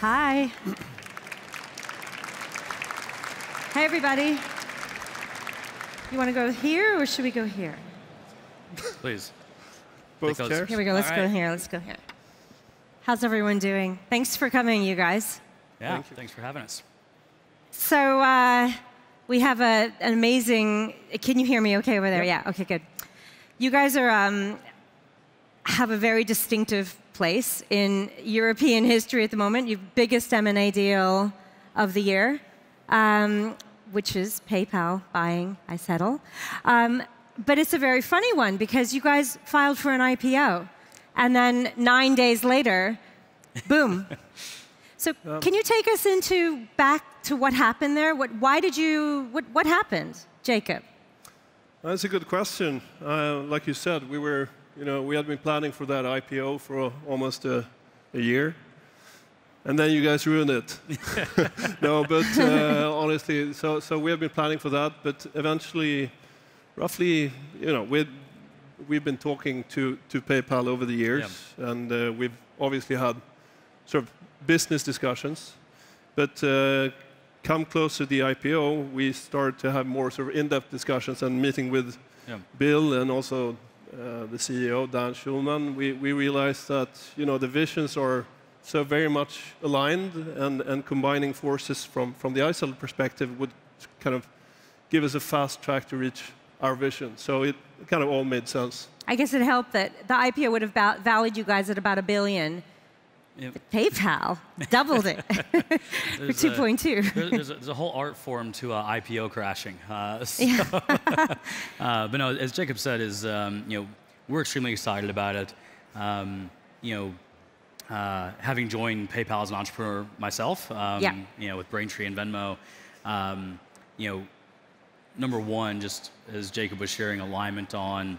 Hi. Hey, everybody. You want to go here or should we go here? Please. Both chairs. Here we go. Let's go here. Let's go here. How's everyone doing? Thanks for coming, you guys. Yeah, thanks for having us. So we have an amazing, can you hear me okay over there? Yep. Yeah, okay, good. You guys are have a very distinctive place in European history at the moment, your biggest M&A deal of the year, which is PayPal buying iZettle. But it's a very funny one because you guys filed for an IPO. And then 9 days later, boom. So can you take us back to what happened there? What happened, Jacob? That's a good question. Like you said, we had been planning for that IPO for almost a year, and then you guys ruined it. No, but honestly, so we have been planning for that, but eventually, roughly, we've been talking to PayPal over the years, yeah. And we've obviously had sort of business discussions. But come close to the IPO, we start to have more sort of in-depth discussions and meeting with yeah. Bill and also the CEO, Dan Schulman. We realized that the visions are so very much aligned, and combining forces from the iZettle perspective would kind of give us a fast track to reach our vision. So it kind of all made sense. I guess it helped that the IPO would have valued you guys at about $1 billion. Yep. PayPal doubled it for 2.2. There's a whole art form to IPO crashing. But no, as Jacob said, we're extremely excited about it. Having joined PayPal as an entrepreneur myself, with Braintree and Venmo, number one, just as Jacob was sharing, alignment on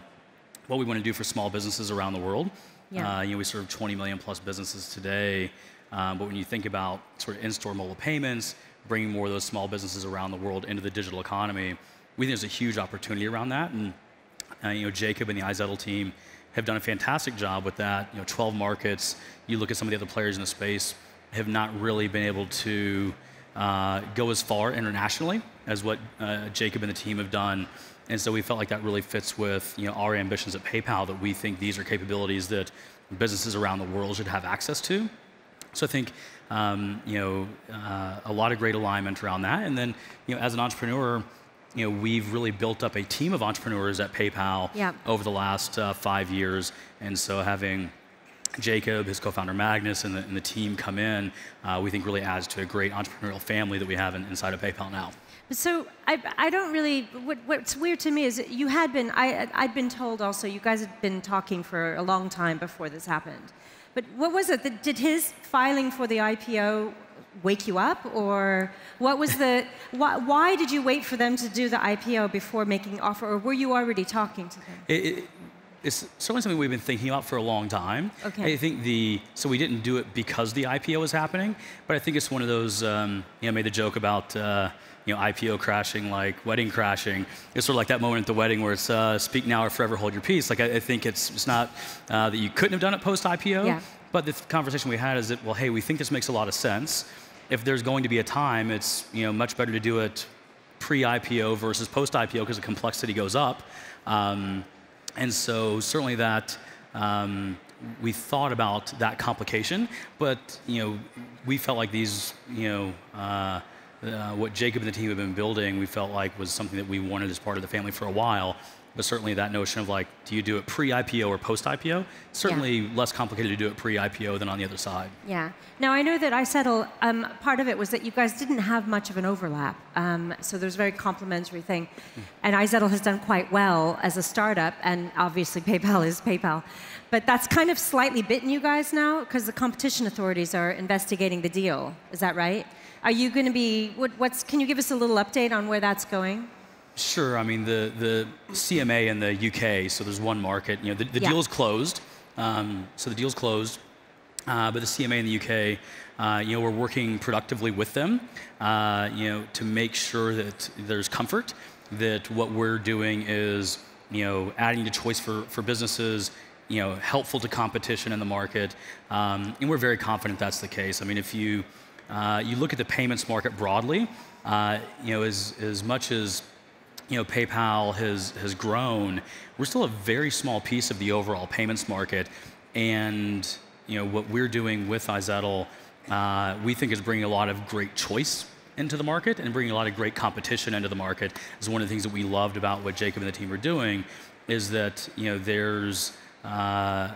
what we want to do for small businesses around the world. Yeah. We serve 20 million plus businesses today, but when you think about sort of in-store mobile payments, bringing more of those small businesses around the world into the digital economy, we think there's a huge opportunity around that. And Jacob and the iZettle team have done a fantastic job with that. 12 markets. You look at some of the other players in the space have not really been able to go as far internationally as what Jacob and the team have done. And so we felt like that really fits with our ambitions at PayPal, that we think these are capabilities that businesses around the world should have access to. So I think a lot of great alignment around that. And then as an entrepreneur, we've really built up a team of entrepreneurs at PayPal yeah. over the last 5 years. And so having Jacob, his co-founder Magnus, and the team come in, we think really adds to a great entrepreneurial family that we have inside of PayPal now. So I don't really, what's weird to me is you had been, I'd been told also, you guys had been talking for a long time before this happened. But what was it? Did his filing for the IPO wake you up? Or what was the, why did you wait for them to do the IPO before making an offer? Or were you already talking to them? It's certainly something we've been thinking about for a long time. Okay. I think so we didn't do it because the IPO was happening, but I think it's one of those, I made the joke about, IPO crashing like wedding crashing. It's sort of like that moment at the wedding where it's speak now or forever hold your peace. Like I think it's not that you couldn't have done it post-IPO, yeah. but the conversation we had is that, well, hey, we think this makes a lot of sense. If there's going to be a time, it's much better to do it pre-IPO versus post-IPO because the complexity goes up. And so certainly that we thought about that complication, but we felt like these, what Jacob and the team have been building, we felt like was something that we wanted as part of the family for a while. But certainly that notion of like, do you do it pre-IPO or post-IPO? Certainly yeah. less complicated to do it pre-IPO than on the other side. Yeah. Now, I know that iZettle, part of it was that you guys didn't have much of an overlap. So there's a very complementary thing. And iZettle has done quite well as a startup. And obviously, PayPal is PayPal. But that's kind of slightly bitten you guys now because the competition authorities are investigating the deal. Is that right? Are you going to be, can you give us a little update on where that's going? Sure. I mean, the CMA in the UK, so there's one market. The yeah. deal's closed. So the deal's closed. But the CMA in the UK, we're working productively with them, to make sure that there's comfort, that what we're doing is, adding to choice for businesses, helpful to competition in the market, and we're very confident that's the case. I mean, if you you look at the payments market broadly, as much as PayPal has grown, we're still a very small piece of the overall payments market, and what we're doing with iZettle, we think is bringing a lot of great choice into the market and bringing a lot of great competition into the market. Is one of the things that we loved about what Jacob and the team are doing, is that there's a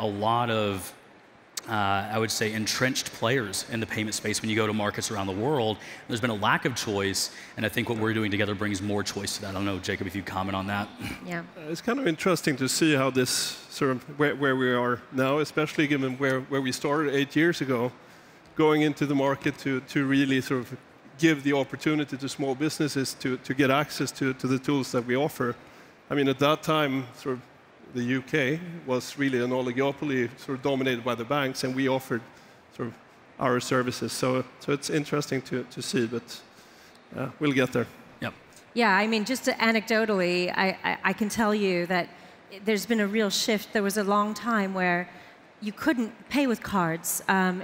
lot of I would say entrenched players in the payment space when you go to markets around the world. There's been a lack of choice, and I think what we're doing together brings more choice to that. I don't know, Jacob, if you comment on that. Yeah, it's kind of interesting to see how this sort of where we are now, especially given where we started 8 years ago, going into the market to really sort of give the opportunity to small businesses to get access to the tools that we offer. I mean, at that time, sort of, the UK was really an oligopoly, sort of dominated by the banks, and we offered sort of our services. So it's interesting to see, but we'll get there. Yep. Yeah, I mean, just anecdotally, I can tell you that there's been a real shift. There was a long time where you couldn't pay with cards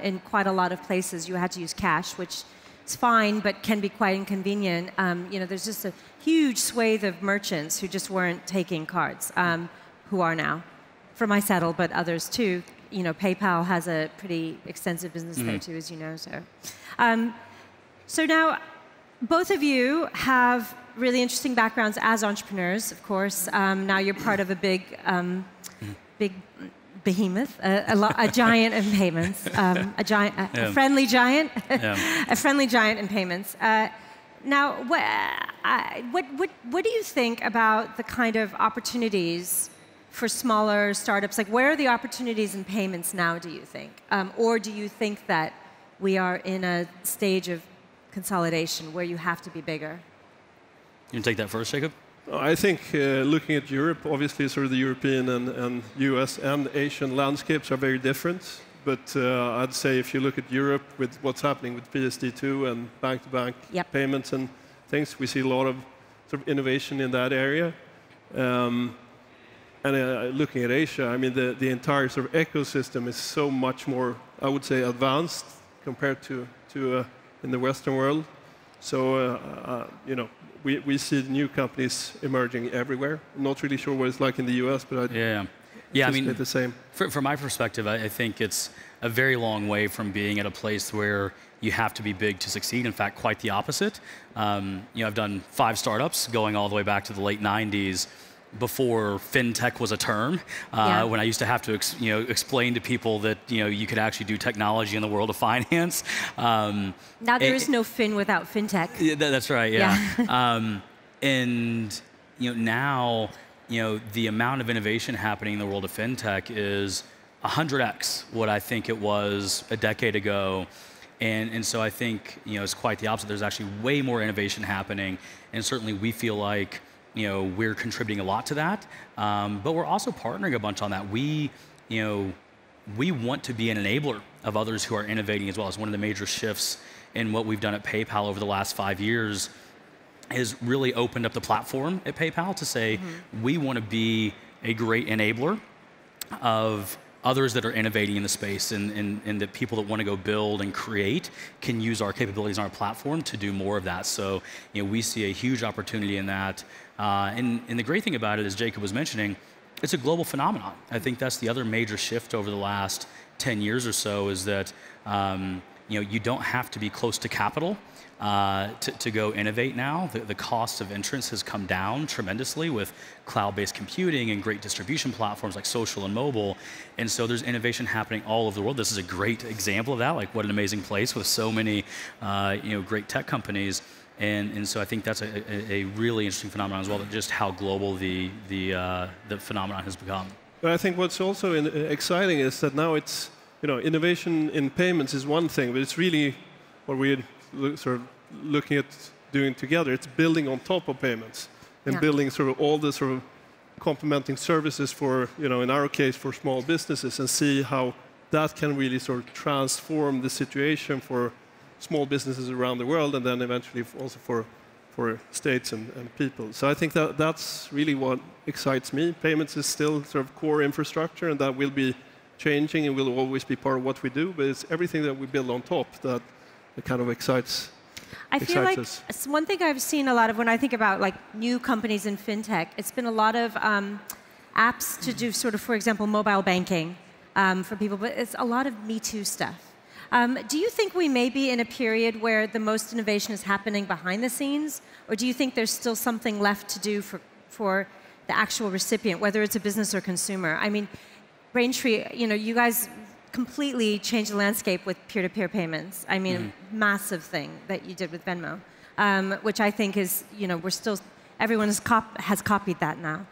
in quite a lot of places. You had to use cash, which is fine, but can be quite inconvenient. There's just a huge swathe of merchants who just weren't taking cards. Who are now, from iZettle, but others too. PayPal has a pretty extensive business there too, as you know. So now, both of you have really interesting backgrounds as entrepreneurs, of course. Now you're part of a big behemoth, a giant in payments, a friendly giant, a friendly giant in payments. Now, what do you think about the kind of opportunities for smaller startups? Like, where are the opportunities in payments now, do you think? Or do you think that we are in a stage of consolidation where you have to be bigger? You can take that first, Jacob? I think looking at Europe, obviously sort of the European and US and Asian landscapes are very different. But I'd say if you look at Europe with what's happening with PSD2 and bank-to-bank payments and things, we see a lot of sort of innovation in that area. And looking at Asia, I mean, the entire sort of ecosystem is so much more, I would say, advanced compared to in the Western world. So, we see new companies emerging everywhere. I'm not really sure what it's like in the US, but I mean, the same. From my perspective, I think it's a very long way from being at a place where you have to be big to succeed. In fact, quite the opposite. I've done 5 startups going all the way back to the late 90s. Before fintech was a term, when I used to have to explain to people that you could actually do technology in the world of finance. Now there is no fin without fintech. Yeah, that's right. Yeah. And now the amount of innovation happening in the world of fintech is 100x what I think it was a decade ago. And so I think it's quite the opposite. There's actually way more innovation happening, and certainly we feel like we're contributing a lot to that, but we're also partnering a bunch on that. We want to be an enabler of others who are innovating as well. It's one of the major shifts in what we've done at PayPal over the last 5 years, has really opened up the platform at PayPal to say, we want to be a great enabler of others that are innovating in the space, and the people that want to go build and create can use our capabilities on our platform to do more of that. So we see a huge opportunity in that. And the great thing about it, as Jacob was mentioning, it's a global phenomenon. I think that's the other major shift over the last 10 years or so, is that you don't have to be close to capital to go innovate now. The cost of entrance has come down tremendously with cloud-based computing and great distribution platforms like social and mobile. And so there's innovation happening all over the world. This is a great example of that. Like, what an amazing place with so many great tech companies. And so I think that's a really interesting phenomenon as well, just how global the phenomenon has become. But I think what's also exciting is that now it's, innovation in payments is one thing, but it's really what we're sort of looking at doing together. It's building on top of payments and building sort of all the sort of complementing services for, in our case, for small businesses, and see how that can really sort of transform the situation for small businesses around the world, and then eventually also for for states and people. So I think that that's really what excites me. Payments is still sort of core infrastructure, and that will be changing and will always be part of what we do. But it's everything that we build on top that kind of excites us. I feel like one thing I've seen a lot of when I think about like new companies in fintech, it's been a lot of apps to do sort of, for example, mobile banking for people, but it's a lot of Me Too stuff. Do you think we may be in a period where the most innovation is happening behind the scenes, or do you think there's still something left to do for the actual recipient, whether it's a business or consumer? I mean, Braintree, you know, you guys completely changed the landscape with peer-to-peer payments. I mean, a massive thing that you did with Venmo, which I think is, you know, we're still, everyone has copied that now.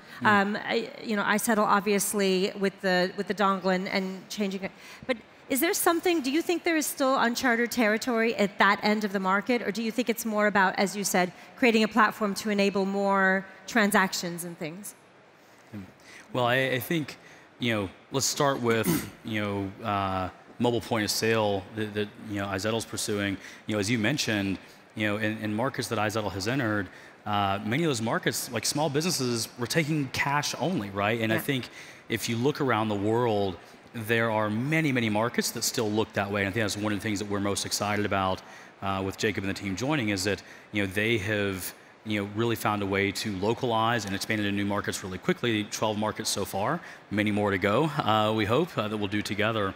You know, iZettle obviously with the dongle and changing it, but. Is there something, do you think there is still uncharted territory at that end of the market, or do you think it's more about, as you said, creating a platform to enable more transactions and things? Well, I think, you know, let's start with, you know, mobile point of sale that you know, iZettle's pursuing. You know, as you mentioned, you know, in markets that iZettle has entered, many of those markets, like small businesses, were taking cash only, right? And yeah. I think if you look around the world, there are many, many markets that still look that way, and I think that's one of the things that we're most excited about with Jacob and the team joining, is that, you know, they have, you know, really found a way to localize and expand into new markets really quickly. 12 markets so far, many more to go. We hope that we'll do together.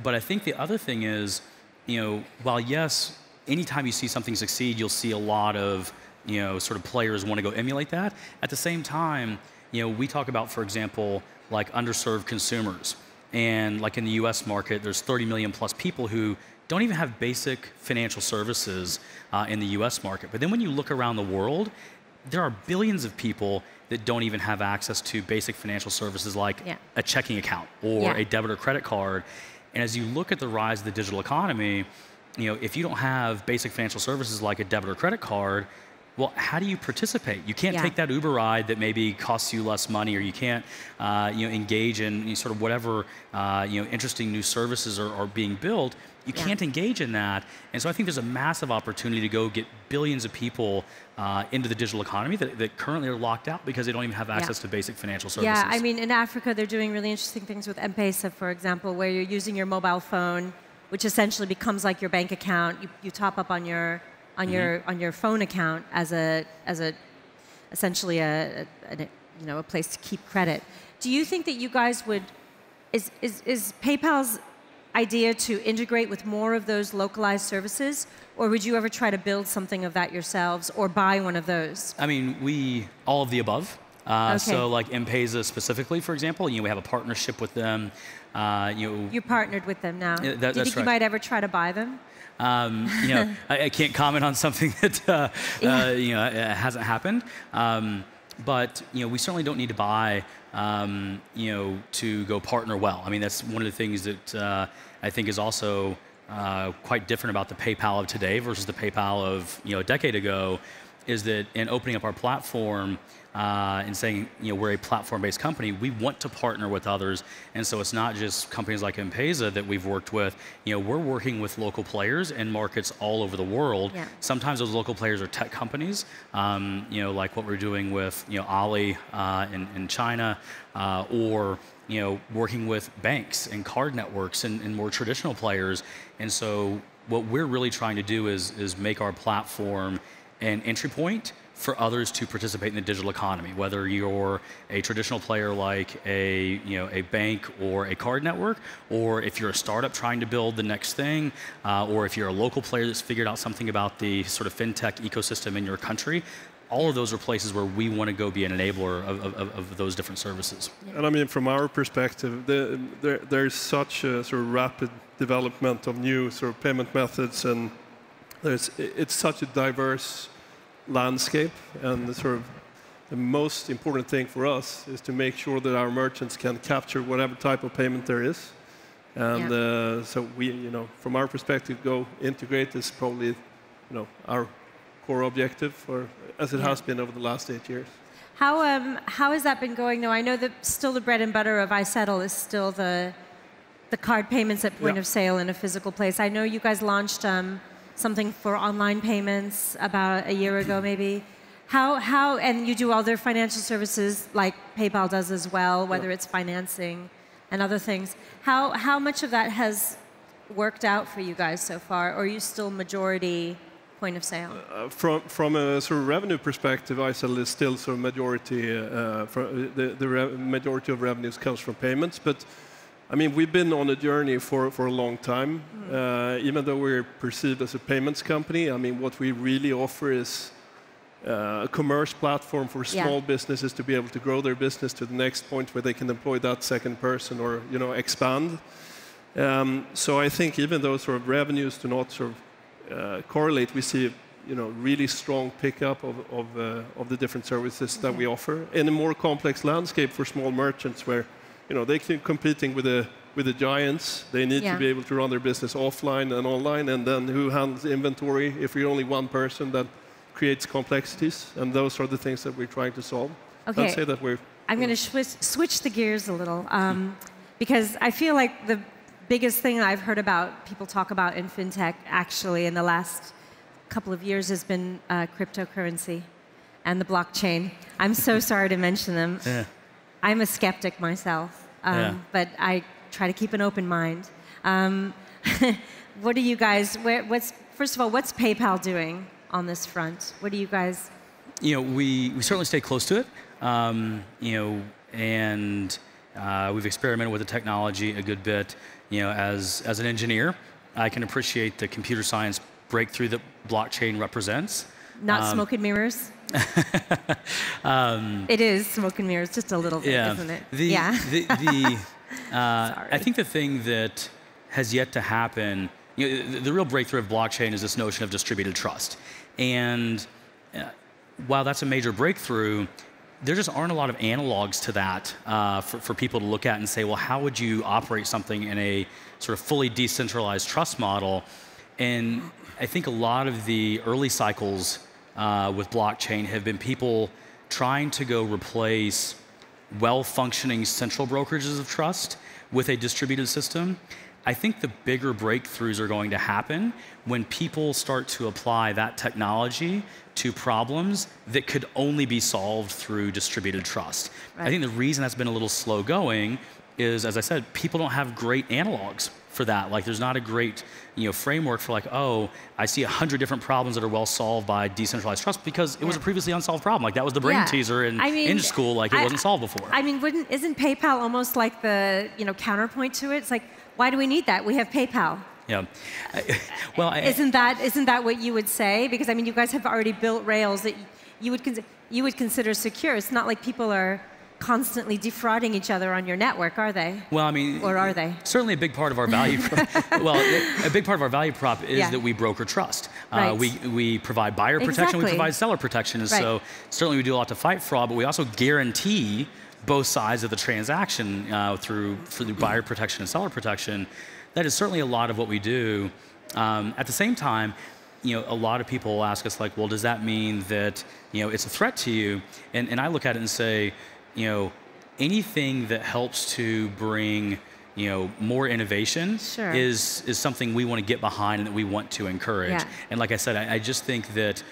But I think the other thing is, you know, while yes, anytime you see something succeed, you'll see a lot of, you know, sort of players want to go emulate that. At the same time, you know, we talk about, for example, like underserved consumers. And like in the US market, there's 30 million plus people who don't even have basic financial services in the US market. But then when you look around the world, there are billions of people that don't even have access to basic financial services like a checking account or a debit or credit card. And as you look at the rise of the digital economy, you know, if you don't have basic financial services like a debit or credit card, well, how do you participate? You can't take that Uber ride that maybe costs you less money, or you can't, you know, engage in sort of whatever, you know, interesting new services are being built. You can't engage in that. And so I think there's a massive opportunity to go get billions of people into the digital economy that currently are locked out because they don't even have access to basic financial services. Yeah, I mean, in Africa, they're doing really interesting things with M-Pesa, for example, where you're using your mobile phone, which essentially becomes like your bank account. You top up on your on your phone account as a essentially a you know, a place to keep credit. Do you think that you guys would is PayPal's idea to integrate with more of those localized services, or would you ever try to build something of that yourselves or buy one of those? I mean, we all of the above. So like M-Pesa specifically, for example, you know, we have a partnership with them. You know, you partnered with them now. Do you think you might ever try to buy them? You know, I can't comment on something that you know, hasn't happened. But you know, we certainly don't need to buy you know, to go partner well. I mean, that's one of the things that I think is also quite different about the PayPal of today versus the PayPal of, you know, a decade ago, is that in opening up our platform and saying, you know, we're a platform-based company, we want to partner with others. And so it's not just companies like M-Pesa that we've worked with. You know, we're working with local players in markets all over the world. Yeah. Sometimes those local players are tech companies, you know, like what we're doing with, you know, Ali in China, or, you know, working with banks and card networks and more traditional players. And so what we're really trying to do is make our platform an entry point for others to participate in the digital economy, whether you're a traditional player like a, you know, a bank or a card network, or if you're a startup trying to build the next thing, or if you're a local player that's figured out something about the sort of fintech ecosystem in your country. All of those are places where we want to go be an enabler of those different services. And I mean, from our perspective, there's such a sort of rapid development of new sort of payment methods, and it's such a diverse landscape, and the sort of the most important thing for us is to make sure that our merchants can capture whatever type of payment there is, and so we, you know, from our perspective, go integrate is probably, you know, our core objective, for as it has been over the last 8 years. How has that been going though? I know that still the bread and butter of iZettle is still the card payments at point of sale in a physical place. I know you guys launched something for online payments about a year ago, maybe. How and you do other financial services like PayPal does as well, whether it's financing and other things. How much of that has worked out for you guys so far, or are you still majority point of sale? From a sort of revenue perspective, iZettle is still sort of majority. The majority of revenues comes from payments, but I mean, we've been on a journey for a long time. Even though we're perceived as a payments company, I mean, what we really offer is a commerce platform for small businesses to be able to grow their business to the next point where they can employ that second person or, you know, expand. So I think even though sort of revenues do not sort of correlate, we see, you know, really strong pickup of the different services that we offer in a more complex landscape for small merchants where, you know, they keep competing with the giants. They need to be able to run their business offline and online, and then who handles inventory? If you're only one person, that creates complexities, and those are the things that we're trying to solve. Okay. I'd say that we're... I'm going to switch the gears a little, because I feel like the biggest thing I've heard about, people talk about in fintech, actually, in the last couple of years has been cryptocurrency and the blockchain. I'm so sorry to mention them. Yeah. I'm a skeptic myself, but I try to keep an open mind. What are you guys, first of all, what's PayPal doing on this front? What do you guys? You know, we certainly stay close to it, you know, and we've experimented with the technology a good bit. You know, as an engineer, I can appreciate the computer science breakthrough that blockchain represents. Not smoke and mirrors? It is smoke and mirrors, just a little bit, isn't it? I think the thing that has yet to happen, you know, the real breakthrough of blockchain is this notion of distributed trust. And while that's a major breakthrough, there just aren't a lot of analogs to that for people to look at and say, well, how would you operate something in a sort of fully decentralized trust model? And I think a lot of the early cycles with blockchain have been people trying to go replace well-functioning central brokerages of trust with a distributed system. I think the bigger breakthroughs are going to happen when people start to apply that technology to problems that could only be solved through distributed trust. Right. I think the reason that's been a little slow going is, as I said, people don't have great analogs for that. Like, there's not a great, you know, framework for like, oh, I see 100 different problems that are well solved by decentralized trust, because it was a previously unsolved problem. Like, that was the brain teaser in school. Like, it wasn't solved before. I mean, isn't PayPal almost like the, you know, counterpoint to it? It's like, why do we need that? We have PayPal. Yeah. Well, isn't that what you would say? Because I mean, you guys have already built rails that you would consider secure. It's not like people are constantly defrauding each other on your network, are they? Well, I mean, or are they? Certainly, a big part of our value prop, a big part of our value prop is that we broker trust. We provide buyer protection, we provide seller protection, and so certainly we do a lot to fight fraud, but we also guarantee both sides of the transaction through buyer protection and seller protection. That is certainly a lot of what we do. At the same time, you know, a lot of people ask us like, well, does that mean that, you know, it's a threat to you? And I look at it and say, you know, anything that helps to bring, you know, more innovation is something we want to get behind and that we want to encourage. Yeah. And like I said, I just think that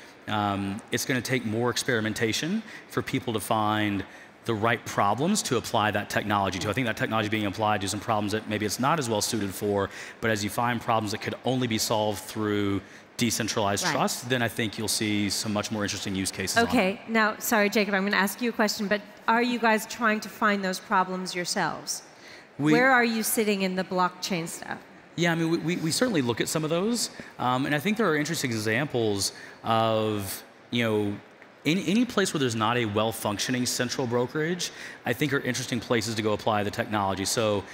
it's going to take more experimentation for people to find the right problems to apply that technology to. I think that technology being applied to some problems that maybe it's not as well suited for, but as you find problems that could only be solved through decentralized trust, then I think you'll see some much more interesting use cases. Okay, now, sorry, Jacob, I'm going to ask you a question, but are you guys trying to find those problems yourselves? Where are you sitting in the blockchain stuff? Yeah, I mean, we certainly look at some of those, and I think there are interesting examples of, you know, any place where there's not a well-functioning central brokerage, I think are interesting places to go apply the technology. So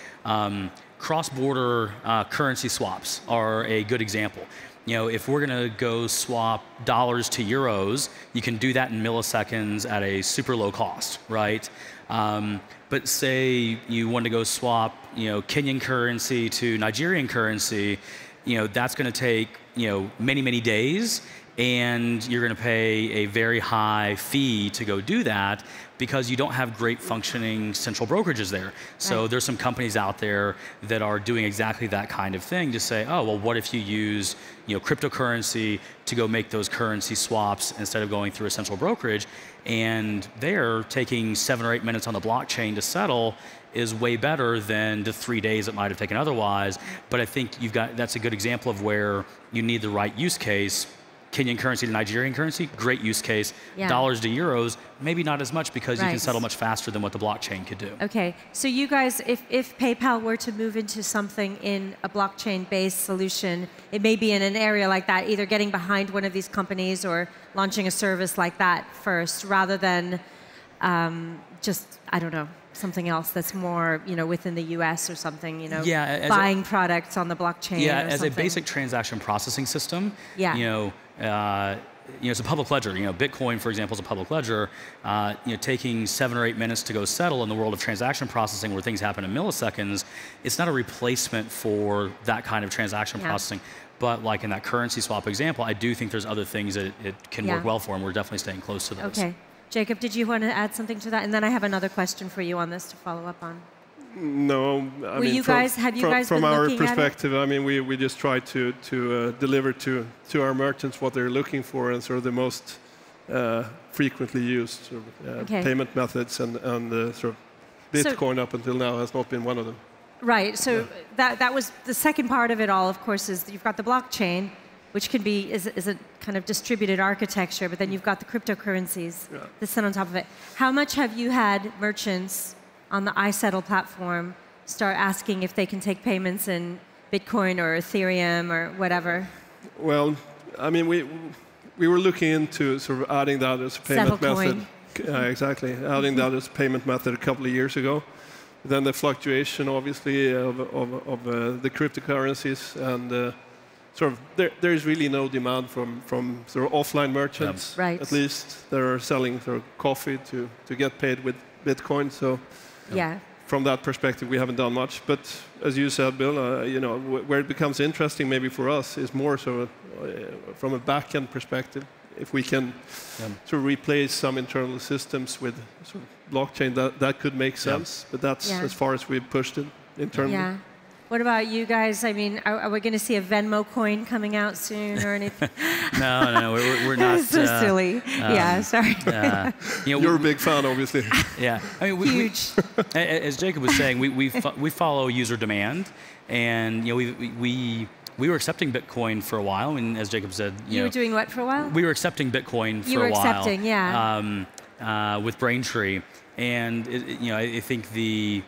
cross-border currency swaps are a good example. You know, if we're going to go swap dollars to euros, you can do that in milliseconds at a super low cost, right? But say you want to go swap, you know, Kenyan currency to Nigerian currency, you know, that's going to take, you know, many, many days. and you're going to pay a very high fee to go do that because you don't have great functioning central brokerages there. So right. There's some companies out there that are doing exactly that kind of thing to say, oh, well, what if you use cryptocurrency to go make those currency swaps instead of going through a central brokerage? And they're taking 7 or 8 minutes on the blockchain to settle is way better than the 3 days it might have taken otherwise. But I think you've got, that's a good example of where you need the right use case. Kenyan currency to Nigerian currency, great use case. Yeah. Dollars to euros, maybe not as much because right. you can settle much faster than what the blockchain could do. Okay, so you guys, if PayPal were to move into something in a blockchain-based solution, it may be in an area like that, either getting behind one of these companies or launching a service like that first, rather than just, I don't know, something else that's more, within the US or something, yeah, buying products on the blockchain. Yeah, as something. A basic transaction processing system, yeah. It's a public ledger. Bitcoin, for example, is a public ledger. Taking 7 or 8 minutes to go settle in the world of transaction processing where things happen in milliseconds, it's not a replacement for that kind of transaction yeah. processing. But like in that currency swap example, I do think there's other things that it can yeah. work well for, and we're definitely staying close to those. Okay. Jacob, did you want to add something to that? And then I have another question for you on this to follow up on. No, I mean, from our perspective, I mean, we just try to deliver to our merchants what they're looking for and sort of the most frequently used sort of, payment methods, and sort of Bitcoin up until now has not been one of them. Right. So yeah. that was the second part of it all. Of course, is you've got the blockchain, which can be is a kind of distributed architecture, but then you've got the cryptocurrencies yeah. that sit on top of it. How much have you had merchants on the iZettle platform start asking if they can take payments in Bitcoin or Ethereum or whatever? Well, I mean, we were looking into sort of adding that as a payment method. Exactly, adding that as a payment method a couple of years ago. Then the fluctuation, obviously, of the cryptocurrencies and sort of there's really no demand from sort of offline merchants, right. at least. They are selling sort of coffee to get paid with Bitcoin. So yeah. from that perspective, we haven't done much. But as you said, Bill, where it becomes interesting maybe for us is more so from a back-end perspective. If we can yeah. sort of replace some internal systems with sort of blockchain, that could make sense. Yeah. But that's yeah. as far as we've pushed it internally. Yeah. What about you guys? I mean, are we going to see a Venmo coin coming out soon or anything? No, we're not. This is so silly. Yeah, sorry. You're a big fan, obviously. Yeah, I mean, huge. As Jacob was saying, we follow user demand, and we were accepting Bitcoin for a while, and as Jacob said, you were doing what for a while? We were accepting Bitcoin for a while. You were accepting, yeah. With Braintree, and I think the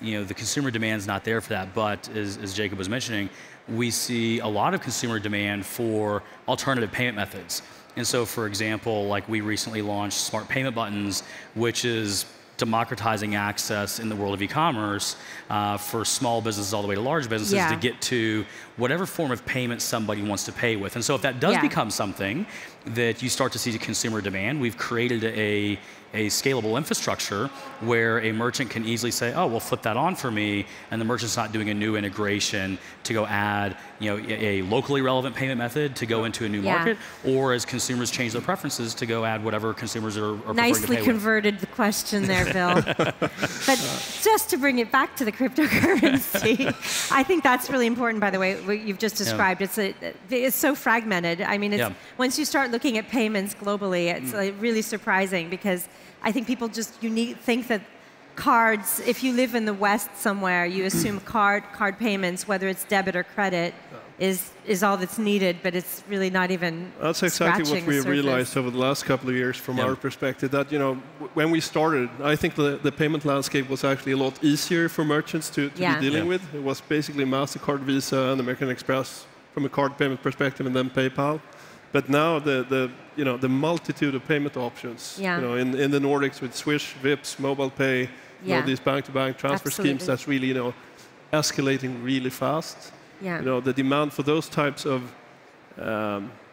consumer demand's not there for that, but as Jacob was mentioning, we see a lot of consumer demand for alternative payment methods. And so, for example, like we recently launched smart payment buttons, which is democratizing access in the world of e-commerce for small businesses all the way to large businesses yeah. to get to whatever form of payment somebody wants to pay with. And so if that does yeah. become something that you start to see consumer demand, we've created a scalable infrastructure where a merchant can easily say, oh, well, flip that on for me, and the merchant's not doing a new integration to go add a locally relevant payment method to go into a new yeah. market, or as consumers change their preferences to go add whatever consumers are nicely to pay converted with. The question there, Bill. But just to bring it back to the cryptocurrency, I think that's really important, by the way, what you've just described. Yeah. It's so fragmented. I mean, it's, yeah. once you start looking at payments globally, it's really surprising because I think people just think that cards, if you live in the West somewhere, you assume card payments, whether it's debit or credit, is all that's needed, but it's really not even That's exactly what we realized over the last couple of years from yeah. our perspective, that when we started, I think the payment landscape was actually a lot easier for merchants to yeah. be dealing yeah. with. It was basically Mastercard, Visa, and American Express from a card payment perspective, and then PayPal. But now the multitude of payment options yeah. In the Nordics with Swish, Vips, Mobile Pay, yeah. These bank-to-bank transfer Absolutely. Schemes, that's really escalating really fast. Yeah. The demand for those types of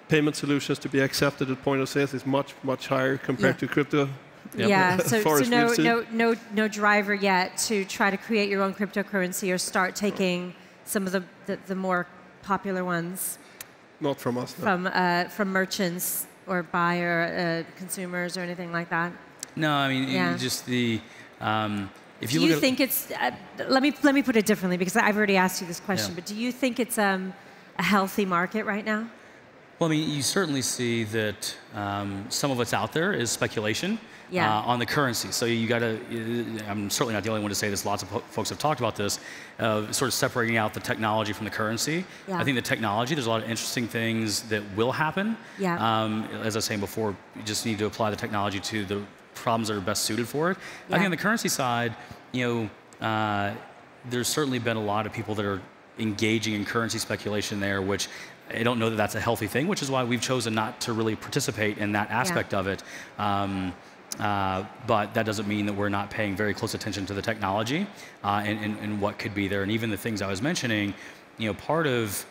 payment solutions to be accepted at point of sales is much higher compared yeah. to crypto. Yep. Yeah, no driver yet to try to create your own cryptocurrency or start taking some of the more popular ones. Not from us, no. From merchants or buyer consumers or anything like that? No, I mean, just the... if you look at think it's... let me put it differently, because I've already asked you this question, but do you think it's a healthy market right now? Well, I mean, you certainly see that some of what's out there is speculation on the currency. So you got to, I'm certainly not the only one to say this. Lots of folks have talked about this, sort of separating out the technology from the currency. Yeah. I think the technology, there's a lot of interesting things that will happen. Yeah. As I was saying before, you just need to apply the technology to the problems that are best suited for it. Yeah. I think on the currency side, you know, there's certainly been a lot of people that are engaging in currency speculation there, which I don't know that that's a healthy thing, which is why we've chosen not to really participate in that aspect of it. But that doesn't mean that we're not paying very close attention to the technology and what could be there. And even the things I was mentioning, you know, part of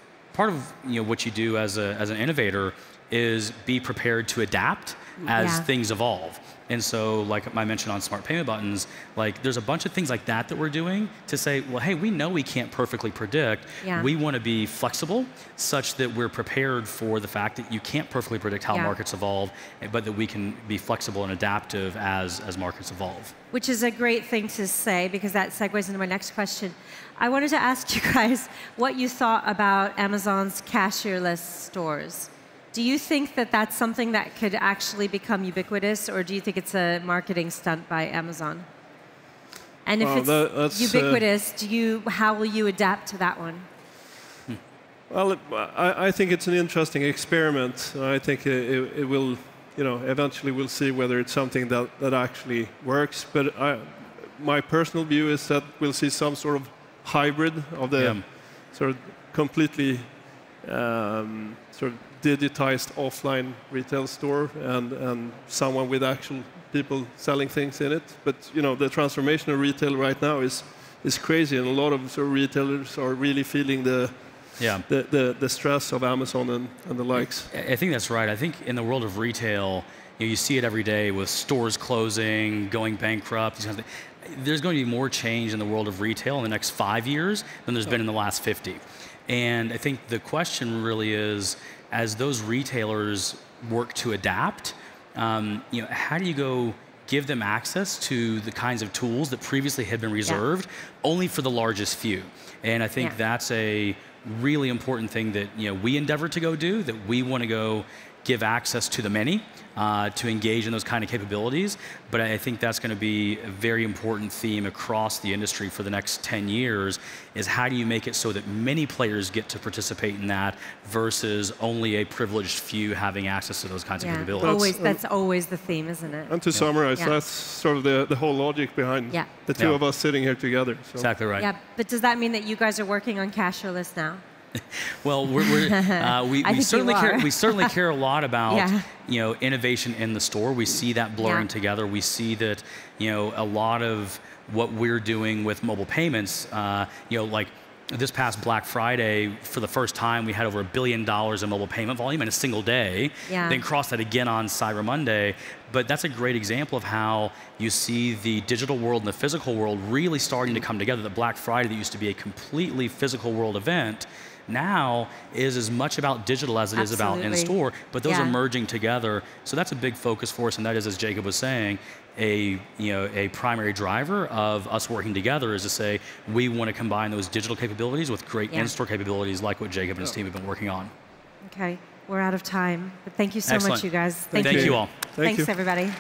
what you do as an innovator is be prepared to adapt as things evolve. And so, like I mentioned on smart payment buttons, like there's a bunch of things like that that we're doing to say, well, hey, we know we can't perfectly predict. Yeah. We want to be flexible such that we're prepared for the fact that you can't perfectly predict how markets evolve, but that we can be flexible and adaptive as markets evolve. Which is a great thing to say, because that segues into my next question. I wanted to ask you guys what you thought about Amazon's cashierless stores. Do you think that that's something that could actually become ubiquitous, or do you think it's a marketing stunt by Amazon? And if it's ubiquitous, how will you adapt to that one? Well, I think it's an interesting experiment. I think it will, eventually we'll see whether it's something that actually works. But my personal view is that we'll see some sort of hybrid of the sort of completely sort of digitized offline retail store and someone with actual people selling things in it. But the transformation of retail right now is crazy, and a lot of sort of retailers are really feeling the stress of Amazon and the likes. I think that's right. I think in the world of retail, you see it every day with stores closing, going bankrupt, these kinds of things. There's going to be more change in the world of retail in the next 5 years than there's been in the last 50. And I think the question really is, as those retailers work to adapt, how do you go give them access to the kinds of tools that previously had been reserved only for the largest few? And I think that's a really important thing that we endeavor to go do, that we want to go give access to the many to engage in those kind of capabilities. But I think that's going to be a very important theme across the industry for the next 10 years is how do you make it so that many players get to participate in that versus only a privileged few having access to those kinds of capabilities. That's always the theme, isn't it? And to summarize, that's sort of the whole logic behind the two of us sitting here together. So. Exactly right. Yeah, but does that mean that you guys are working on cashierless now? Well, we certainly care a lot about innovation in the store. We see that blurring together. We see that a lot of what we're doing with mobile payments, like this past Black Friday, for the first time, we had over $1 billion in mobile payment volume in a single day. Yeah. Then crossed that again on Cyber Monday. But that's a great example of how you see the digital world and the physical world really starting to come together. The Black Friday that used to be a completely physical world event now is as much about digital as it is about in-store, but those are merging together. So that's a big focus for us, and that is, as Jacob was saying, a primary driver of us working together is to say we want to combine those digital capabilities with great in-store capabilities like what Jacob and his team have been working on. Okay, we're out of time, but thank you so much, you guys. Thank you all. Thanks, everybody.